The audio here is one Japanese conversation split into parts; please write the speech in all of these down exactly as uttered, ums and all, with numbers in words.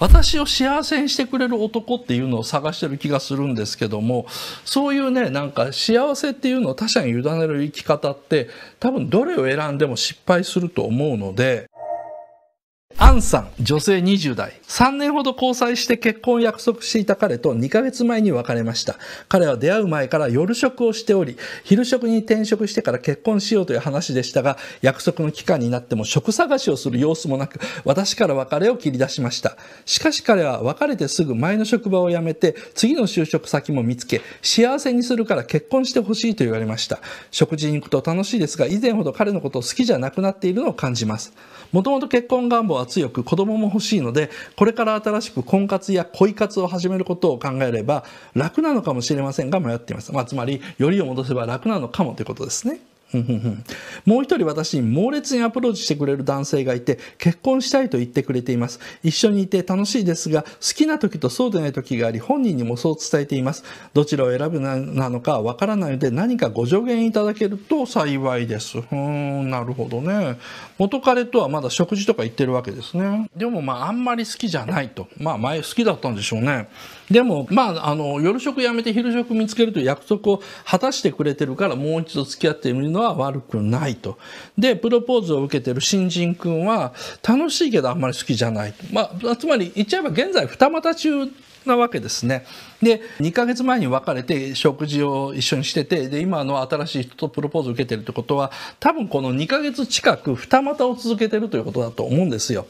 私を幸せにしてくれる男っていうのを探してる気がするんですけども、そういうね、なんか幸せっていうのを他者に委ねる生き方って多分どれを選んでも失敗すると思うので。アンさん、女性にじゅう代。さんねんほど交際して結婚を約束していた彼とにかげつまえに別れました。彼は出会う前から夜職をしており、昼職に転職してから結婚しようという話でしたが、約束の期間になっても職探しをする様子もなく、私から別れを切り出しました。しかし彼は別れてすぐ前の職場を辞めて、次の就職先も見つけ、幸せにするから結婚してほしいと言われました。食事に行くと楽しいですが、以前ほど彼のことを好きじゃなくなっているのを感じます。もともと結婚願望は強く、子供も欲しいので、これから新しく婚活や恋活を始めることを考えれば楽なのかもしれませんが迷っています。まあ、つまりよりを戻せば楽なのかもということですね。もう一人私に猛烈にアプローチしてくれる男性がいて、結婚したいと言ってくれています。一緒にいて楽しいですが、好きな時とそうでない時があり、本人にもそう伝えています。どちらを選ぶなのかわからないので、何かご助言いただけると幸いです。うーん、なるほどね。元彼とはまだ食事とか行ってるわけですね。でもまああんまり好きじゃないと。まあ前好きだったんでしょうね。でもまああの夜食やめて昼食見つけるという約束を果たしてくれてるから、もう一度付き合ってみるのはは悪くないと。でプロポーズを受けてる新人君は楽しいけどあんまり好きじゃないと。まあ、つまり言っちゃえば現在二股中なわけですね。でにかげつまえに別れて食事を一緒にしてて、で今の新しい人とプロポーズを受けてるってことは、多分このにかげつ近く二股を続けてるということだと思うんですよ。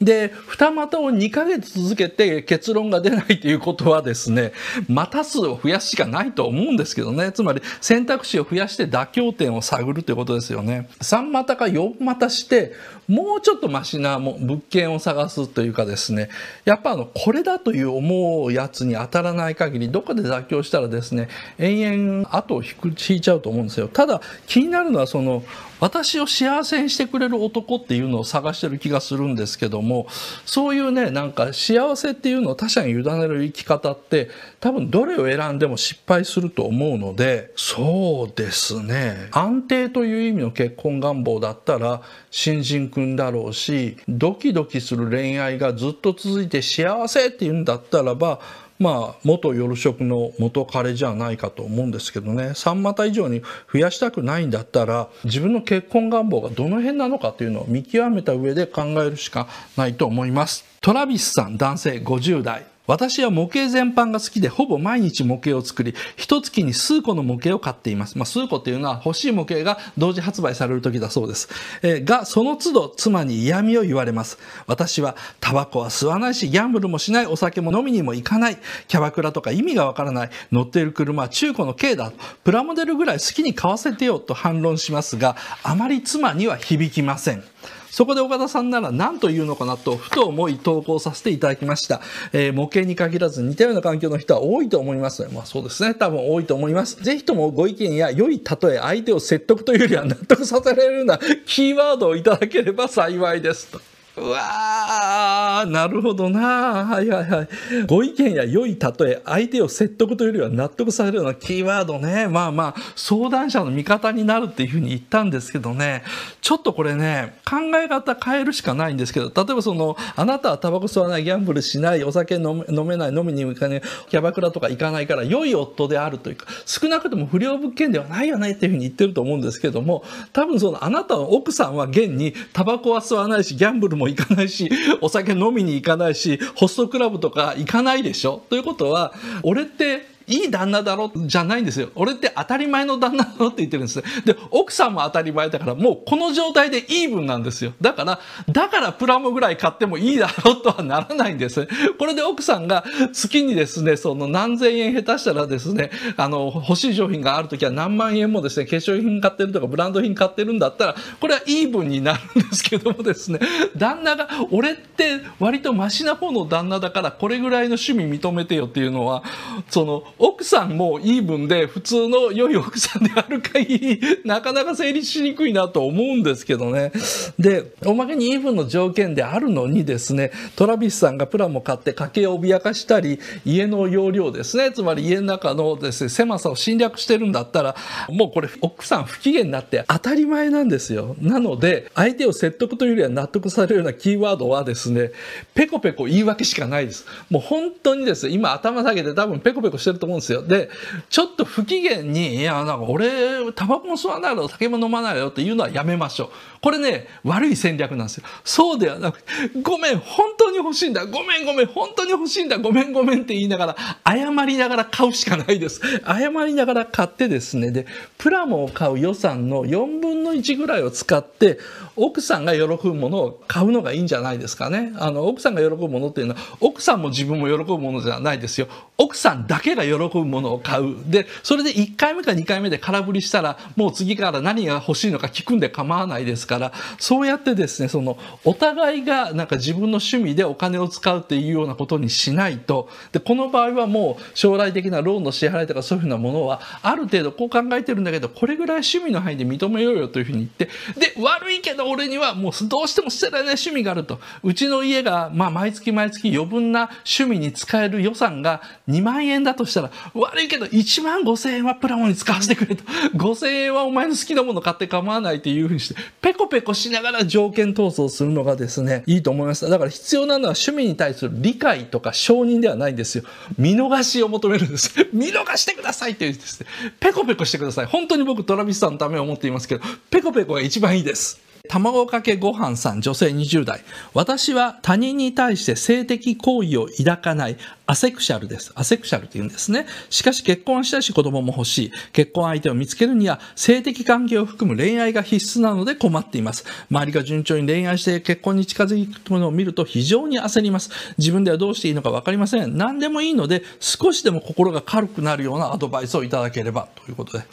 で二股をにかげつ続けて結論が出ないということはですね、股数を増やすしかないと思うんですけどね。つまり選択肢を増やして妥協点を探るということですよね。さん股かよん股してもうちょっとマシな物件を探すというかですね、やっぱあのこれだという思うやつに当たらない限り、どっかで妥協したらですね、延々後を引く引いちゃうと思うんですよ。ただ気になるのは、その私を幸せにしてくれる男っていうのを探してる気がするんですけども、そういうね、なんか幸せっていうのを他者に委ねる生き方って多分どれを選んでも失敗すると思うので、そうですね、安定という意味の結婚願望だったら新人君だろうし、ドキドキする恋愛がずっと続いて幸せっていうんだったらば、まあ元夜食の元彼じゃないかと思うんですけどね。さん股以上に増やしたくないんだったら、自分の結婚願望がどの辺なのかというのを見極めた上で考えるしかないと思います。トラビスさん、男性ごじゅう代。私は模型全般が好きで、ほぼ毎日模型を作り、一月に数個の模型を買っています。まあ、数個っていうのは欲しい模型が同時発売される時だそうです。えー、が、その都度妻に嫌味を言われます。私はタバコは吸わないし、ギャンブルもしない、お酒も飲みにも行かない、キャバクラとか意味がわからない、乗っている車は中古の軽だ、プラモデルぐらい好きに買わせてよと反論しますが、あまり妻には響きません。そこで岡田さんなら何と言うのかなとふと思い投稿させていただきました。えー、模型に限らず似たような環境の人は多いと思います。まあそうですね。多分多いと思います。ぜひともご意見や良い例え、相手を説得というよりは納得させられるようなキーワードをいただければ幸いですと。うわー、なるほどな。はいはいはい。ご意見や良い例え、相手を説得というよりは納得されるようなキーワードね。まあまあ、相談者の味方になるっていうふうに言ったんですけどね。ちょっとこれね、考え方変えるしかないんですけど、例えばその、あなたはタバコ吸わない、ギャンブルしない、お酒飲め、飲めない、飲みに行かない、キャバクラとか行かないから、良い夫であるというか、少なくとも不良物件ではないよねっていうふうに言ってると思うんですけども、多分その、あなたの奥さんは現に、タバコは吸わないし、ギャンブルも行かないし、お酒飲みに行かないし、ホストクラブとか行かないでしょ。ということは、俺っていい旦那だろじゃないんですよ。俺って当たり前の旦那だろって言ってるんです。で、奥さんも当たり前だから、もうこの状態でイーブンなんですよ。だから、だからプラモぐらい買ってもいいだろとはならないんです。これで奥さんが月にですね、その何千円下手したらですね、あの、欲しい商品があるときは何万円もですね、化粧品買ってるとかブランド品買ってるんだったら、これはイーブンになるんですけどもですね、旦那が、俺って割とマシな方の旦那だから、これぐらいの趣味認めてよっていうのは、その、奥さんもイーブンで普通の良い奥さんである限りなかなか成立しにくいなと思うんですけどね。でおまけにイーブンの条件であるのにですね、トラビスさんがプランも買って家計を脅かしたり、家の容量ですね、つまり家の中のですね狭さを侵略してるんだったら、もうこれ奥さん不機嫌になって当たり前なんですよ。なので相手を説得というよりは納得されるようなキーワードはですね、ペコペコ言い訳しかないです。もう本当にですね、今頭下げて多分ペコペコしてると思うんですよ。でちょっと不機嫌に、いやなんか俺タバコも吸わないよ、酒も飲まないよっていうのはやめましょう。これね悪い戦略なんですよ。そうではなく、ごめん本当に欲しいんだ、ごめんごめん本当に欲しいんだ、ごめんごめんって言いながら謝りながら買うしかないです。謝りながら買ってですね、でプラモを買う予算のよんぶんのいちぐらいを使って奥さんが喜ぶものを買うのがいいんじゃないですかね。あの奥さんが喜ぶものっていうのは奥さんも自分も喜ぶものじゃないですよ。奥さんだけが喜ぶものを買う。でそれでいっかいめかにかいめで空振りしたら、もう次から何が欲しいのか聞くんで構わないですから、そうやってですね、そのお互いがなんか自分の趣味でお金を使うっていうようなことにしないと。でこの場合はもう将来的なローンの支払いとかそういうふうなものはある程度こう考えてるんだけど、これぐらい趣味の範囲で認めようよというふうに言って、で悪いけど俺にはもうどうしても捨てられない趣味があると、うちの家がまあ毎月毎月余分な趣味に使える予算がにまんえんだとしたら、悪いけどいちまんごせんえんはプラモに使わせてくれと、ごせんえんはお前の好きなもの買って構わないというふうにしてペコペコしながら条件闘争するのがですねいいと思いました。だから必要なのは趣味に対する理解とか承認ではないんですよ。見逃しを求めるんです。見逃してくださいというですね、ペコペコしてください。本当に僕トラビスさんのためを思っていますけど、ペコペコが一番いいです。卵かけご飯さん、女性にじゅうだい。私は他人に対して性的好意を抱かないアセクシャルです。アセクシャルって言うんですね。しかし結婚したいし子供も欲しい。結婚相手を見つけるには性的関係を含む恋愛が必須なので困っています。周りが順調に恋愛して結婚に近づくものを見ると非常に焦ります。自分ではどうしていいのか分かりません。何でもいいので少しでも心が軽くなるようなアドバイスをいただければということで。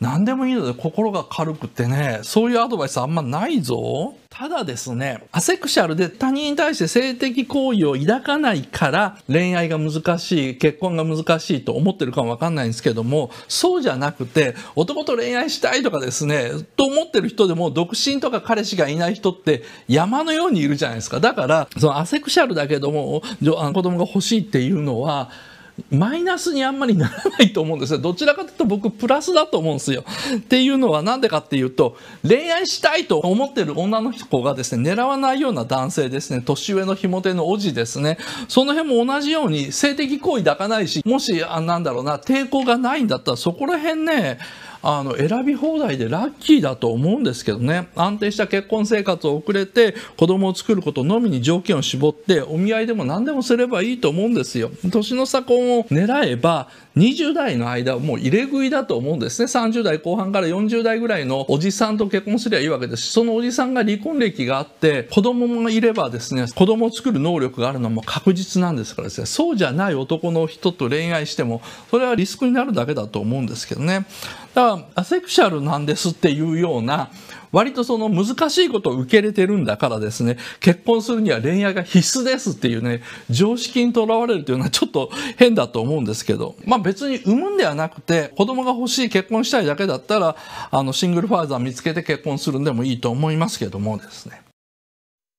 何でもいいので心が軽くってね、そういうアドバイスあんまないぞ。ただですね、アセクシャルで他人に対して性的好意を抱かないから恋愛が難しい、結婚が難しいと思ってるかもわかんないんですけども、そうじゃなくて男と恋愛したいとかですねと思ってる人でも独身とか彼氏がいない人って山のようにいるじゃないですか。だからそのアセクシャルだけども子供が欲しいっていうのはマイナスにあんまりならないと思うんですよ。どちらかというと僕プラスだと思うんですよ。っていうのはなんでかっていうと、恋愛したいと思ってる女の子がですね狙わないような男性ですね、年上のひも手のおじですね、その辺も同じように性的行為抱かないし、もしあなんだろうな抵抗がないんだったらそこら辺ねあの選び放題でラッキーだと思うんですけどね。安定した結婚生活を送れて子供を作ることのみに条件を絞ってお見合いでも何でもすればいいと思うんですよ。年の差婚を狙えばにじゅうだいの間はもう入れ食いだと思うんですね。さんじゅうだいこう半からよんじゅうだいぐらいのおじさんと結婚すればいいわけですし、そのおじさんが離婚歴があって子供もいればですね子供を作る能力があるのはもう確実なんですからですね、そうじゃない男の人と恋愛してもそれはリスクになるだけだと思うんですけどね。だからアセクシャルなんですっていうような割とその難しいことを受け入れてるんだからですね、結婚するには恋愛が必須ですっていうね常識にとらわれるというのはちょっと変だと思うんですけど、まあ別に産むんではなくて子供が欲しい結婚したいだけだったらあのシングルファーザー見つけて結婚するんでもいいと思いますけどもですね。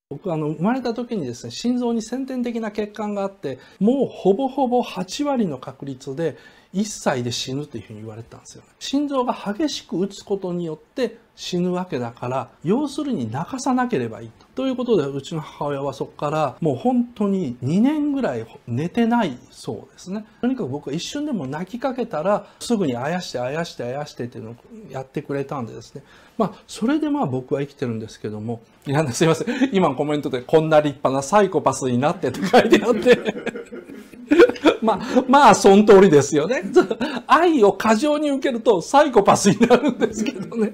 僕あの生まれた時にですね心臓に先天的な欠陥があって、もうほぼほぼはちわりの確率でいっさいで死ぬというふうに言われてたんですよ。心臓が激しく打つことによって死ぬわけだから、要するに泣かさなければいいと。ということでうちの母親はそこからもう本当ににねんぐらい寝てないそうですね。とにかく僕は一瞬でも泣きかけたらすぐにあやしてあやしてあやしてっていうのをやってくれたんでですね、まあそれでまあ僕は生きてるんですけども、いやすいません今のコメントでこんな立派なサイコパスになってと書いてあってまあ、まあ、その通りですよね。愛を過剰に受けるとサイコパスになるんですけどね。